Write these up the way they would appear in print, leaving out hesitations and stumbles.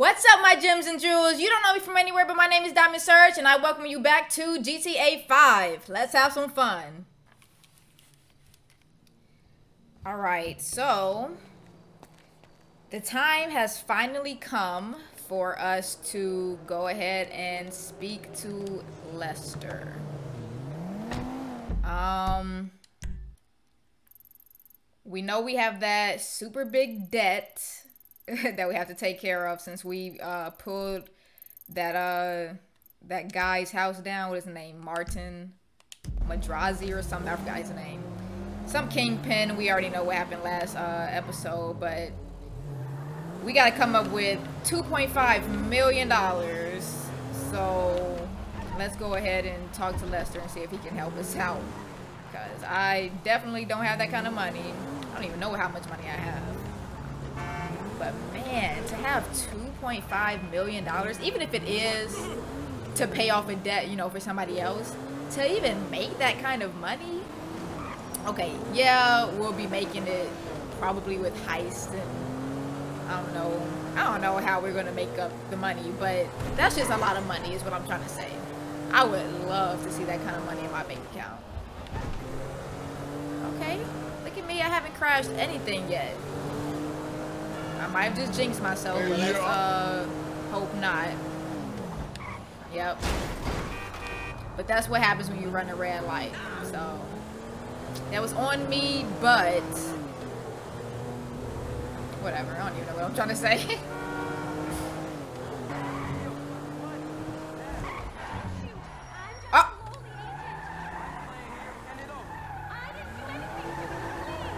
What's up, my gems and jewels? You don't know me from anywhere, but my name is Diamond Surge, and I welcome you back to GTA 5. Let's have some fun. Alright, so the time has finally come for us to go ahead and speak to Lester. We know we have that super big debt that we have to take care of since we pulled that that guy's house down. What is his name? Martin Madrazi or something. I forgot his name. Some kingpin. We already know what happened last episode, but we gotta come up with $2.5 million. So let's go ahead and talk to Lester and see if he can help us out, because I definitely don't have that kind of money. I don't even know how much money I have. But man, to have $2.5 million, even if it is to pay off a debt, you know, for somebody else, to even make that kind of money, okay, yeah, we'll be making it probably with heists and I don't know how we're gonna make up the money, but that's just a lot of money is what I'm trying to say. I would love to see that kind of money in my bank account. Okay, look at me, I haven't crashed anything yet. I might have just jinxed myself, but let's hope not. Yep. But that's what happens when you run a red light. So that was on me, but whatever. I don't even know what I'm trying to say.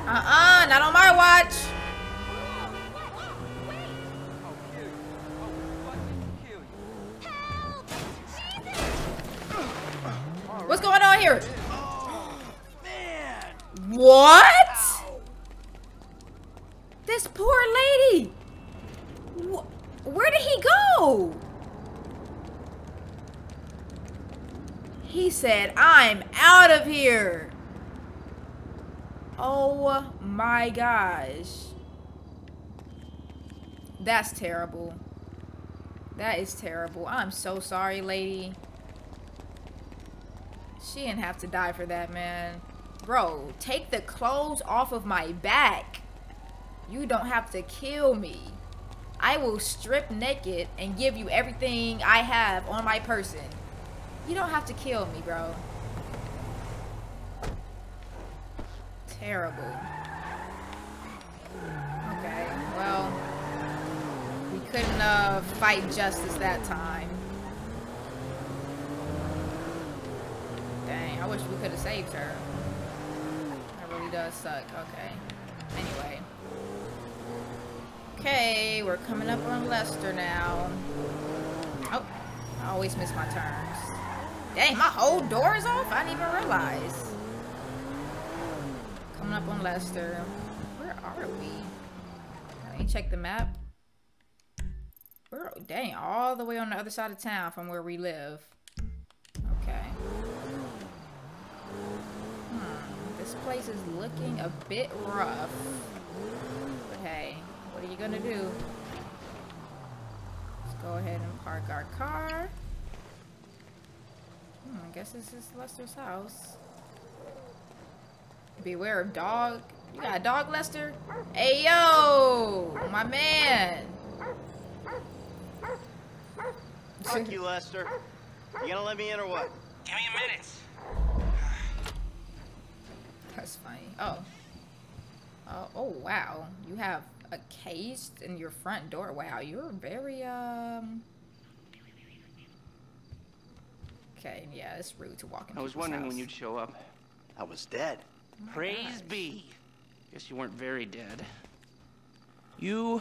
Oh. Not on my watch. What's going on here? Oh, man. What? Ow. This poor lady. Where did he go? He said, I'm out of here. Oh my gosh. That's terrible. That is terrible. I'm so sorry, lady. She didn't have to die for that, man. Bro, take the clothes off of my back. You don't have to kill me. I will strip naked and give you everything I have on my person. You don't have to kill me, bro. Terrible. Okay, well, we couldn't fight justice that time. Dang, I wish we could have saved her. That really does suck. Okay. Anyway. Okay, we're coming up on Lester now. Oh, I always miss my turns. Dang, my whole door is off? I didn't even realize. Coming up on Lester. Where are we? Let me check the map. We're, dang, all the way on the other side of town from where we live. Okay. This place is looking a bit rough, but hey, what are you gonna do? Let's go ahead and park our car. I guess this is Lester's house. Beware of dog. You got a dog, Lester? Hey, yo, my man. Fuck you, Lester. You gonna let me in or what? Give me a minute. That's funny. Oh. Oh, wow. You have a case in your front door. Wow, you're very, Okay, yeah, it's rude to walk in. I was wondering when you'd show up. I was dead. Oh, praise be. Guess you weren't very dead. You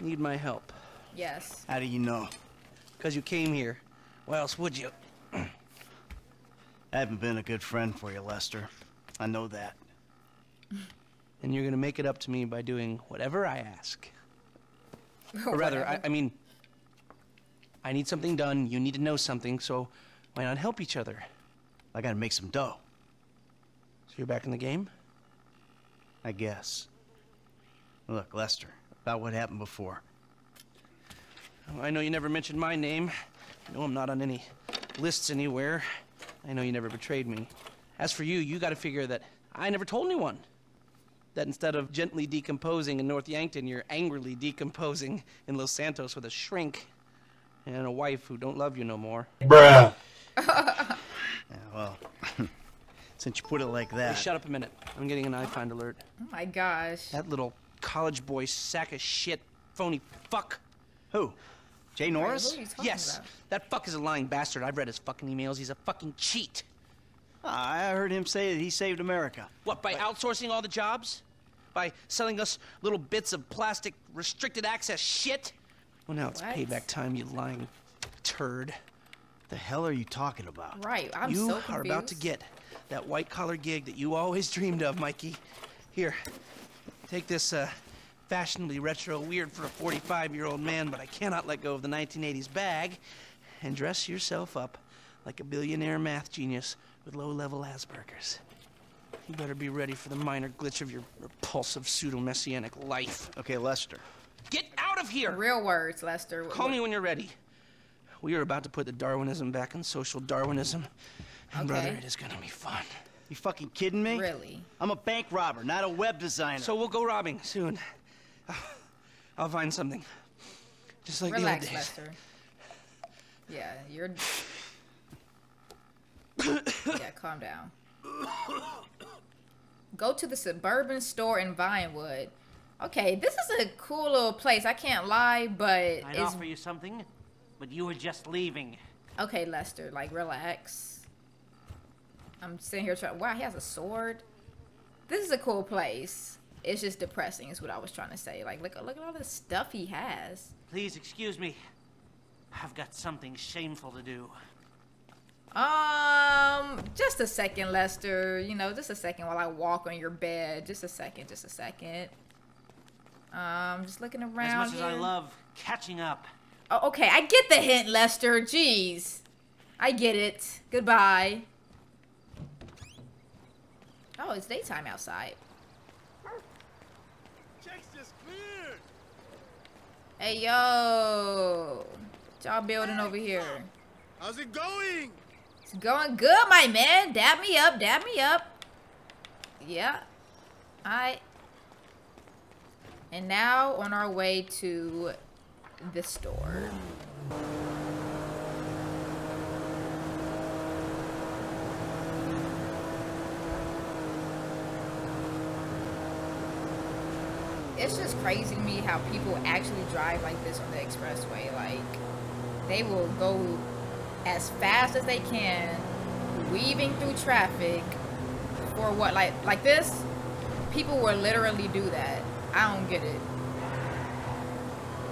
need my help. Yes. How do you know? Because you came here. Why else would you? I haven't been a good friend for you, Lester. I know that. And you're gonna make it up to me by doing whatever I ask. Or rather, I mean, I need something done, you need to know something, so why not help each other? I gotta make some dough. So you're back in the game? I guess. Look, Lester, about what happened before. I know you never mentioned my name. I know I'm not on any lists anywhere. I know you never betrayed me. As for you, you got to figure that I never told anyone. That instead of gently decomposing in North Yankton, you're angrily decomposing in Los Santos with a shrink and a wife who don't love you no more. Bruh. Yeah, well, since you put it like that. Hey, shut up a minute. I'm getting an iFind alert. Oh my gosh. That little college boy sack of shit, phony fuck. Who? Jay Norris? Right, yes. About? That fuck is a lying bastard. I've read his fucking emails. He's a fucking cheat. I heard him say that he saved America. What, by outsourcing all the jobs? By selling us little bits of plastic restricted access shit? Well, now it's payback time, you lying turd. The hell are you talking about? Right, I'm so confused. You are about to get that white-collar gig that you always dreamed of, Mikey. Here, take this, fashionably retro weird for a 45-year-old man, but I cannot let go of the 1980s bag, and dress yourself up like a billionaire math genius with low-level Asperger's. You better be ready for the minor glitch of your repulsive pseudo-messianic life. Okay, Lester. Get out of here! Real words, Lester. Call me when you're ready. We are about to put the Darwinism back in social Darwinism, and brother, it is gonna be fun. You fucking kidding me? Really? I'm a bank robber, not a web designer. So we'll go robbing soon. I'll find something. Just like the old days. Lester. Yeah, you're... yeah, calm down. Go to the Suburban store in Vinewood. Okay, this is a cool little place. I can't lie, but I'd offer you something, but you were just leaving. Okay, Lester, like, relax. I'm sitting here trying... Wow, he has a sword. This is a cool place. It's just depressing is what I was trying to say. Like, look at all the stuff he has. Please excuse me. I've got something shameful to do. Just a second, Lester. You know, just a second while I walk on your bed. Just a second, just a second. Just looking around. As much as I love catching up. Oh, okay. I get the hint, Lester. Jeez. I get it. Goodbye. Oh, it's daytime outside. Hey, yo. What y'all building over here? How's it going? It's going good, my man. Dab me up, dab me up. Yeah. And now on our way to the store. It's just crazy to me how people actually drive like this on the expressway. Like, they will go as fast as they can, weaving through traffic for what, like this? People will literally do that. I don't get it.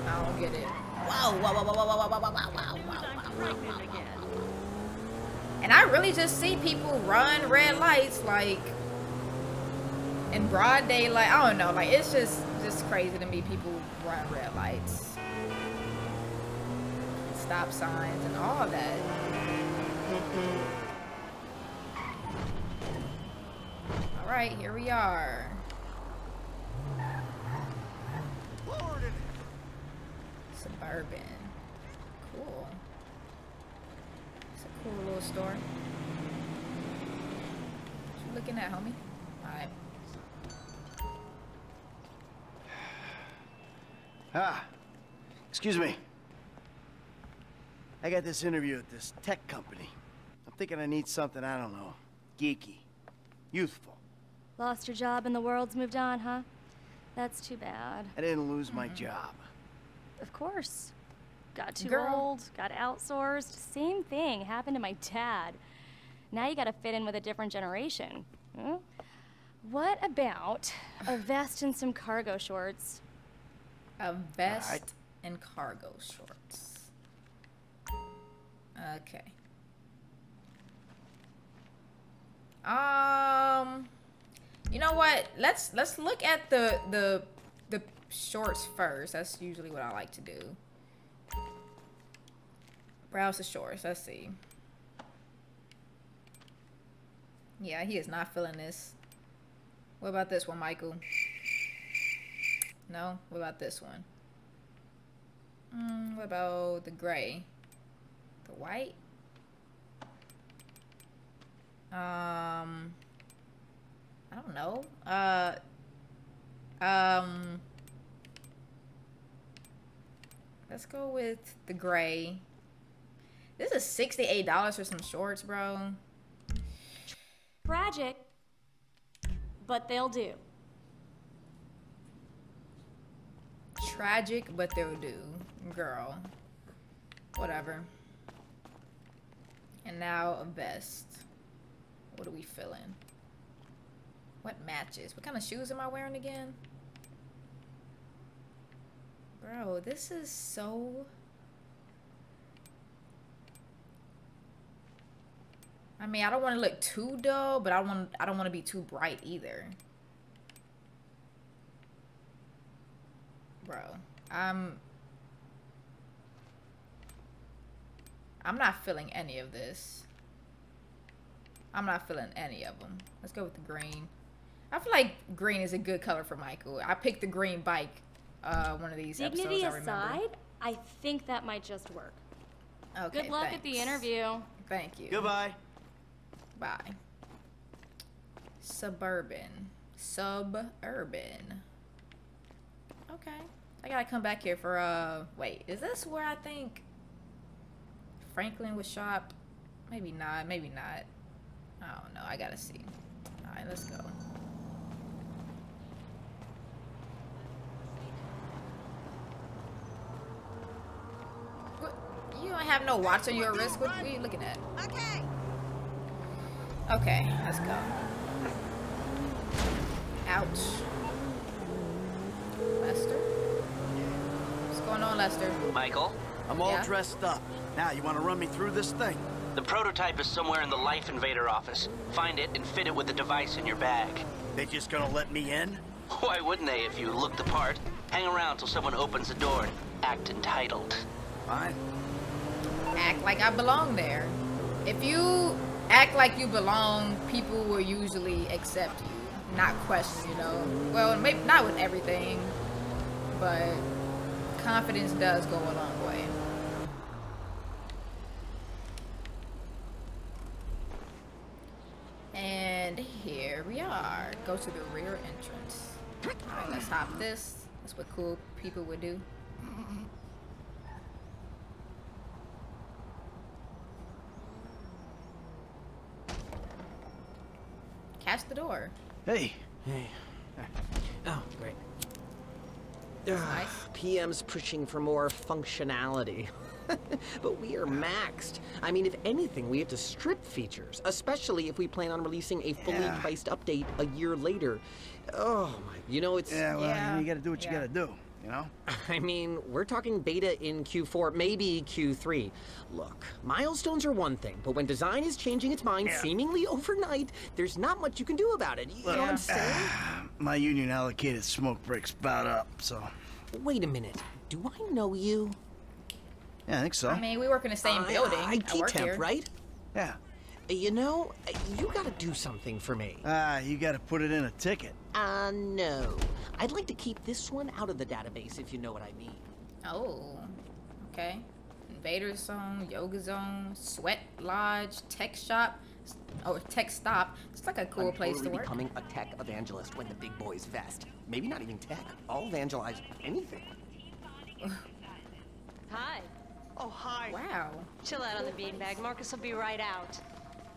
I don't get it. Whoa, whoa, whoa, whoa, whoa, whoa, whoa, whoa, whoa, whoa. And I really just see people run red lights, like, in broad daylight. I don't know, like, it's just crazy to me people run red lights, stop signs, and all that. All right, here we are. Suburban. Cool. It's a cool little store. What you looking at, homie? All right. Excuse me. I got this interview at this tech company. I'm thinking I need something, I don't know, geeky, youthful. Lost your job and the world's moved on, huh? That's too bad. I didn't lose my job. Of course. Got too old, got outsourced. Same thing happened to my dad. Now you gotta fit in with a different generation. Hmm? What about a vest and some cargo shorts? A vest and cargo shorts. Okay. You know what? Let's look at the shorts first. That's usually what I like to do. Browse the shorts. Let's see. Yeah, he is not feeling this. What about this one, Michael? No? What about this one? What about the gray? The white? I don't know. Let's go with the gray. This is $68 for some shorts, bro. Tragic, but they'll do. Tragic, but they'll do. Girl. Whatever. And now a vest. What are we feeling? What matches? What kind of shoes am I wearing again? Bro, this is so... I mean, I don't want to look too dull, but I don't want to be too bright either. Bro, I'm not feeling any of this. I'm not feeling any of them. Let's go with the green. I feel like green is a good color for Michael. I picked the green bike one of these episodes, I remember. Dignity aside, I think that might just work. Okay, good luck at the interview. Thank you. Goodbye. Bye. Suburban. Suburban. Okay. I gotta come back here for, wait, is this where I think Franklin was shop? Maybe not, maybe not. I don't know. I gotta see. All right, let's go. What? You don't have no watch on your wrist? What are you looking at? Okay. Okay, let's go. Ouch. Lester? What's going on, Lester? Michael? I'm all dressed up. Now, you want to run me through this thing? The prototype is somewhere in the Life Invader office. Find it and fit it with the device in your bag. They just gonna let me in? Why wouldn't they if you look the part? Hang around till someone opens the door and act entitled. Fine. Act like I belong there. If you act like you belong, people will usually accept you. Not question, you know. Well, maybe not with everything, but confidence does go a long way. And here we are. Go to the rear entrance. Alright, let's hop this. That's what cool people would do. Catch the door. Hey. Hey. Oh, great. Nice. PM's pushing for more functionality. But we are maxed. I mean, if anything, we have to strip features, especially if we plan on releasing a fully priced update a year later. Oh, my, you know, it's... Yeah, well, you gotta do what you gotta do, you know? I mean, we're talking beta in Q4, maybe Q3. Look, milestones are one thing, but when design is changing its mind seemingly overnight, there's not much you can do about it. You know what I'm saying? My union allocated smoke breaks about up, so... Wait a minute. Do I know you? Yeah, I think so. I mean, we work in the same building. I work temp, here. Right? Yeah. You know, you gotta do something for me. You gotta put it in a ticket. No. I'd like to keep this one out of the database, if you know what I mean. Oh. Okay. Invader zone, yoga zone, sweat lodge, tech shop, or tech stop. It's like a cool place to work. I'm becoming a tech evangelist when the big boys vest. Maybe not even tech. I'll evangelize anything. Hi. Oh, hi. Wow. Chill out on the beanbag. Marcus will be right out.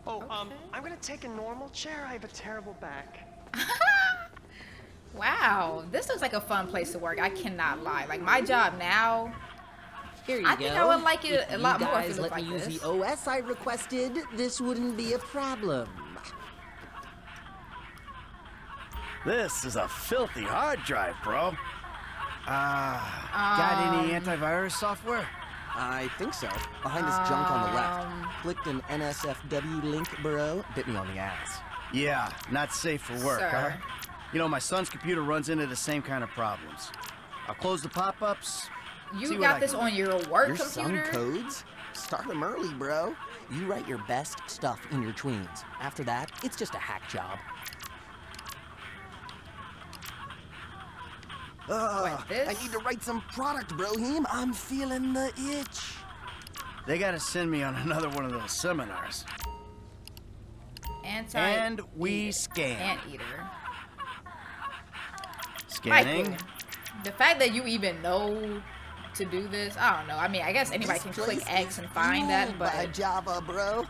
Oh, okay. I'm gonna take a normal chair. I have a terrible back. Wow. This looks like a fun place to work. I cannot lie. Like, my job now... Here you go. I think I would like it a lot more if it looked like this. If you guys let me use the OS I requested, this wouldn't be a problem. This is a filthy hard drive, bro. Got any antivirus software? I think so. Behind this junk on the left. Clicked an NSFW link, bro. Bit me on the ass. Yeah, not safe for work, huh? You know, my son's computer runs into the same kind of problems. I'll close the pop-ups. You got this on your work computer? Your son codes? Start them early, bro. You write your best stuff in your tweens. After that, it's just a hack job. I need to write some product, Broheem. I'm feeling the itch. They gotta send me on another one of those seminars. And we scan. Anteater. Scanning. Mikey, the fact that you even know to do this, I don't know. I mean, I guess anybody can click X and find that, but by Java, bro.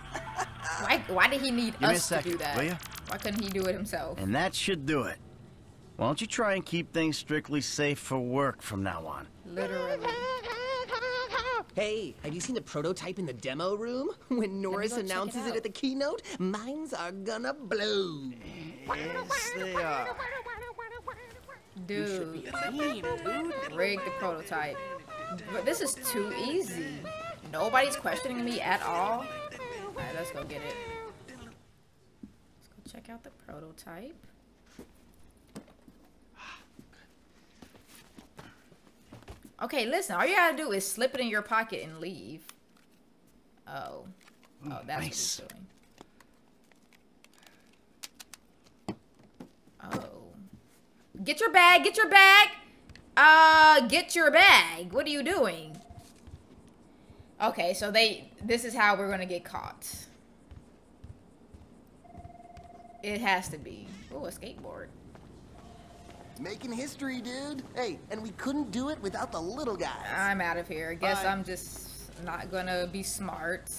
Why did he need us to do that? Why couldn't he do it himself? And that should do it. Why don't you try and keep things strictly safe for work from now on? Literally. Hey, have you seen the prototype in the demo room? When Norris announces it at the keynote, minds are gonna blow. Yes, they are. Dude, rig the prototype. But this is too easy. Nobody's questioning me at all. Alright, let's go get it. Let's go check out the prototype. Okay, listen, all you gotta do is slip it in your pocket and leave. Oh. Oh, that's nice. What he's doing. Oh. Get your bag, get your bag! Get your bag! What are you doing? Okay, so this is how we're gonna get caught. It has to be. Ooh, a skateboard. Making history, dude. Hey, and we couldn't do it without the little guys. I'm out of here. I guess I'm just not gonna be smart.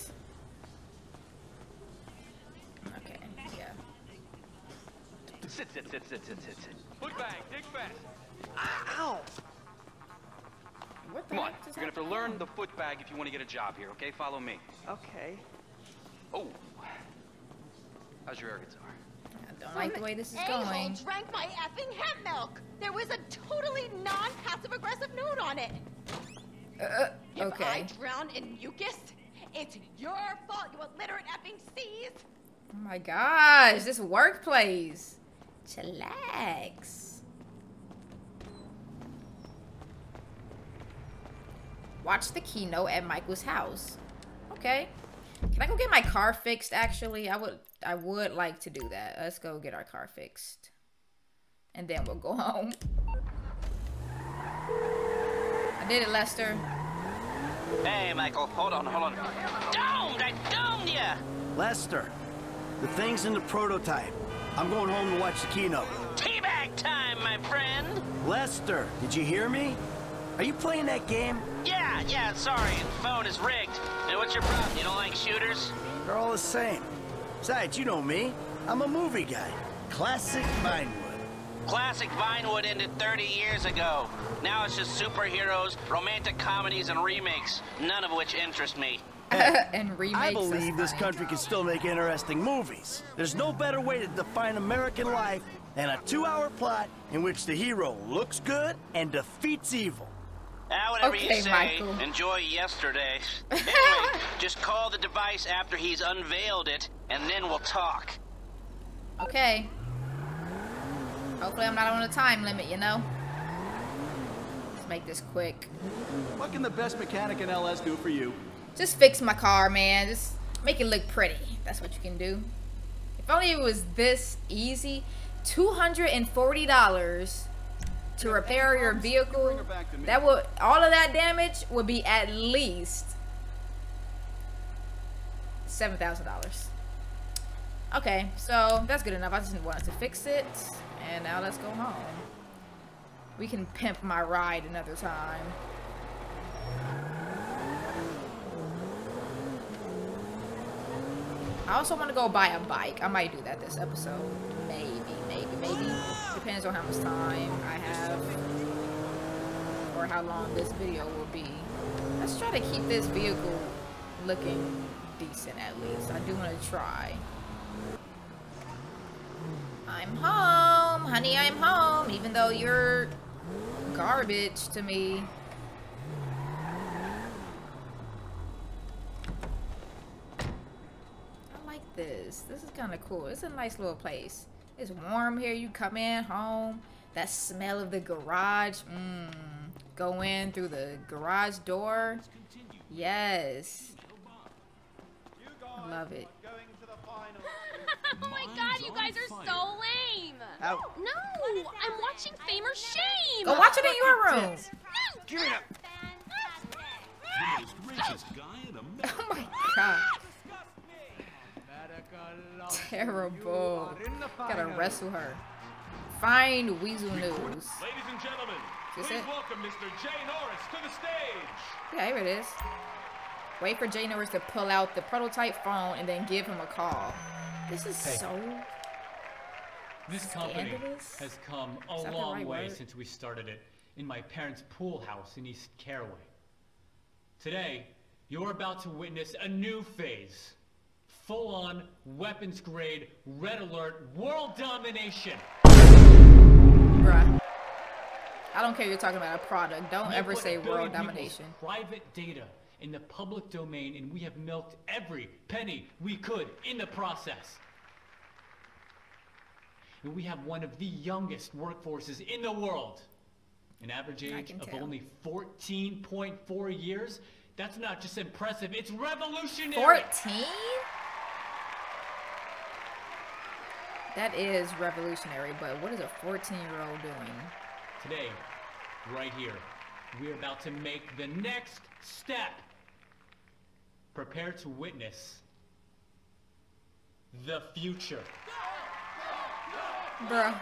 Okay, yeah. Sit. Put back, dig fast. Ow! What the heck? You're gonna have to learn the foot bag if you want to get a job here, okay? Follow me. Okay. Oh. How's your air guitar? I don't like the way this is going. A-hole drank my effing hemp milk. There was a totally non-passive-aggressive note on it. Okay. If I drown in mucus, it's your fault, you illiterate effing C's. Oh my gosh, this workplace. Chillax. Watch the keynote at Michael's house. Okay. Can I go get my car fixed, actually? I would like to do that. Let's go get our car fixed. And then we'll go home. I did it, Lester. Hey, Michael. Hold on. Domed! I domed ya! Lester, the thing's in the prototype. I'm going home to watch the keynote. Teabag time, my friend! Lester, did you hear me? Are you playing that game? Yeah, sorry. The phone is rigged. And what's your problem? You don't like shooters? They're all the same. Besides, you know me. I'm a movie guy. Classic Vinewood. Classic Vinewood ended 30 years ago. Now it's just superheroes, romantic comedies, and remakes, none of which interest me. And remakes. I believe this country can still make interesting movies. There's no better way to define American life than a 2-hour plot in which the hero looks good and defeats evil. Whatever you say, Michael. Enjoy yesterday. Anyway, just call the device after he's unveiled it, and then we'll talk. Okay. Hopefully I'm not on a time limit, you know? Let's make this quick. What can the best mechanic in LS do for you? Just fix my car, man. Just make it look pretty. That's what you can do. If only it was this easy. $240. To repair your vehicle, that will, all of that damage would be at least $7,000. Okay, so that's good enough. I just wanted to fix it, and now let's go home. We can pimp my ride another time. I also want to go buy a bike. I might do that this episode. Maybe. Depends on how much time I have or how long this video will be. Let's try to keep this vehicle looking decent at least. I do want to try. I'm home, honey, I'm home, even though you're garbage to me. I like this. This is kind of cool. It's a nice little place. It's warm here. You come in home. That smell of the garage. Go in through the garage door. Yes. Love it. Oh my god, you guys are so lame. Ow. No, I'm watching Fame or Shame. Go watch it in your room. Give it up. Oh my god. Terrible. Gotta wrestle her. Find Weasel News. Ladies and gentlemen, please welcome Mr. Jay Norris to the stage. Yeah, here it is. Wait for Jay Norris to pull out the prototype phone and then give him a call. This is so. This company has come a long way since we started it in my parents' pool house in East Caraway. Today, you're about to witness a new phase. Full-on, weapons-grade, red alert, world domination. Bruh. I don't care if you're talking about a product. Don't ever say world domination. Private data in the public domain, and we have milked every penny we could in the process. And we have one of the youngest workforces in the world. An average age of only 14.4 years. That's not just impressive, it's revolutionary. 14? That is revolutionary, but what is a 14-year-old doing? Today, right here, we're about to make the next step. Prepare to witness the future. Bruh.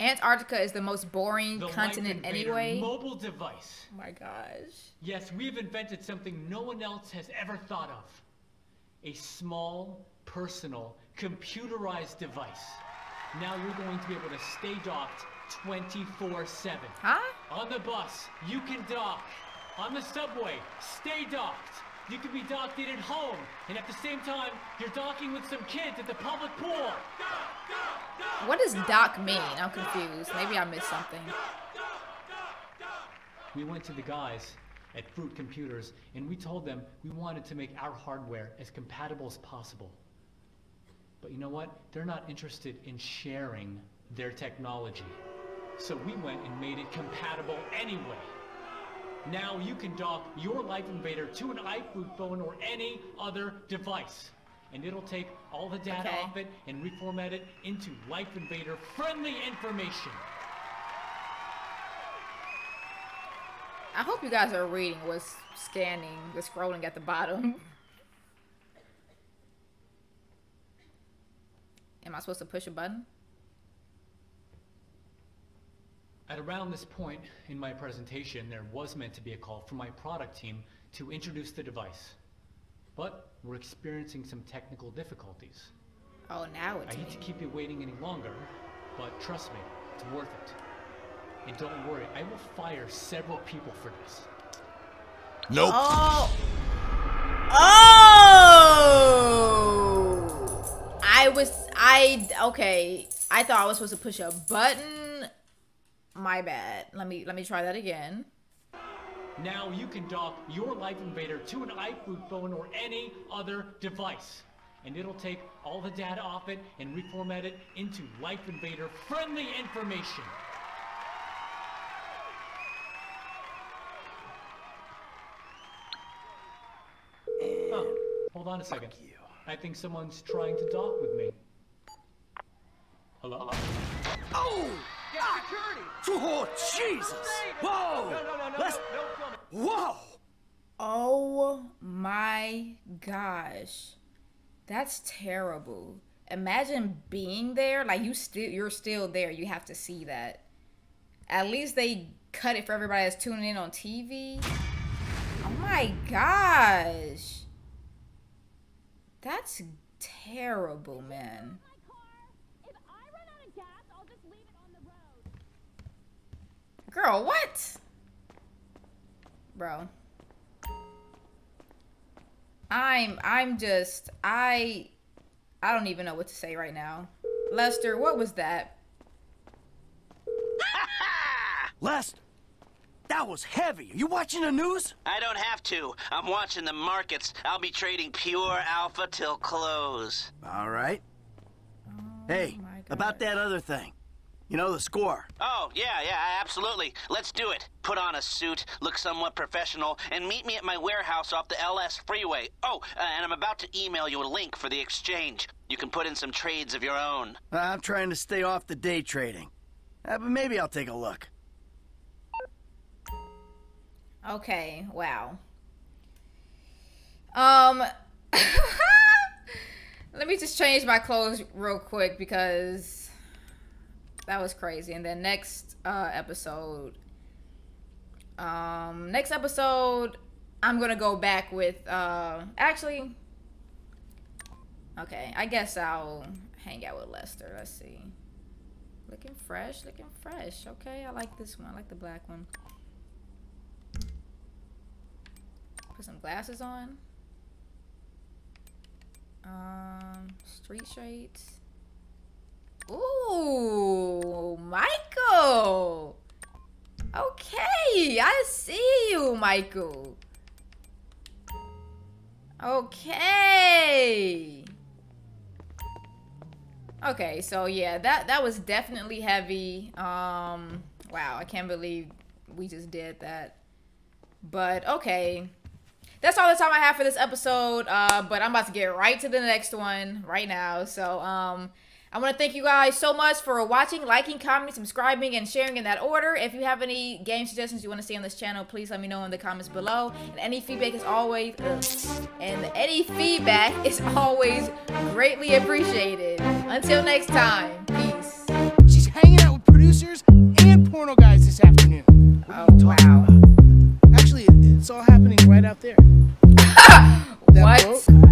Antarctica is the most boring continent anyway. Mobile device. Oh my gosh. Yes, we've invented something no one else has ever thought of. A small, personal, computerized device. Now you're going to be able to stay docked 24/7. Huh? On the bus, you can dock. On the subway, stay docked. You can be docked in at home, and at the same time, you're docking with some kids at the public pool. What does dock mean? I'm confused. Maybe I missed something. We went to the guys at Fruit Computers, and we told them we wanted to make our hardware as compatible as possible. But you know what? They're not interested in sharing their technology. So we went and made it compatible anyway. Now you can dock your Life Invader to an iFood phone or any other device. And it'll take all the data off it and reformat it into Life Invader friendly information. I hope you guys are reading what's scanning, the scrolling at the bottom. Am I supposed to push a button? At around this point in my presentation, there was meant to be a call from my product team to introduce the device. But we're experiencing some technical difficulties. Oh, now it's... I hate to keep you waiting any longer, but trust me, it's worth it. And don't worry, I will fire several people for this. Nope. Oh! Oh! Okay. I thought I was supposed to push a button. My bad. Let me try that again. Now you can dock your Life Invader to an iFood phone or any other device. And it'll take all the data off it and reformat it into Life Invader friendly information. Oh, hold on a second. I think someone's trying to dock with me. Hello? Oh! Oh, Jesus! Whoa! Whoa! Oh my gosh, that's terrible. Imagine being there, like you're still there. You have to see that. At least they cut it for everybody that's tuning in on TV. Oh my gosh, that's terrible, man. Girl, what? Bro. I don't even know what to say right now. Lester, what was that? Lester, that was heavy. You watching the news? I don't have to. I'm watching the markets. I'll be trading pure alpha till close. All right. Oh, hey, about that other thing. You know the score. Oh, yeah, absolutely. Let's do it. Put on a suit, look somewhat professional, and meet me at my warehouse off the LS Freeway. Oh, and I'm about to email you a link for the exchange. You can put in some trades of your own. I'm trying to stay off the day trading. But maybe I'll take a look. Okay, wow. Let me just change my clothes real quick because that was crazy. And then next episode, I'm gonna go back with, actually, okay, I guess I'll hang out with Lester. Let's see. Looking fresh, okay, I like this one, I like the black one. Put some glasses on. Street shades. Ooh, Michael! Okay, I see you, Michael. Okay. Okay, so yeah, that was definitely heavy. Wow, I can't believe we just did that. But okay. That's all the time I have for this episode, but I'm about to get right to the next one right now. So, I want to thank you guys so much for watching, liking, commenting, subscribing, and sharing in that order. If you have any game suggestions you want to see on this channel, please let me know in the comments below. And any feedback is always greatly appreciated. Until next time, peace. She's hanging out with producers and porno guys this afternoon. Oh, wow. Actually, it's all happening right out there. What? Broke.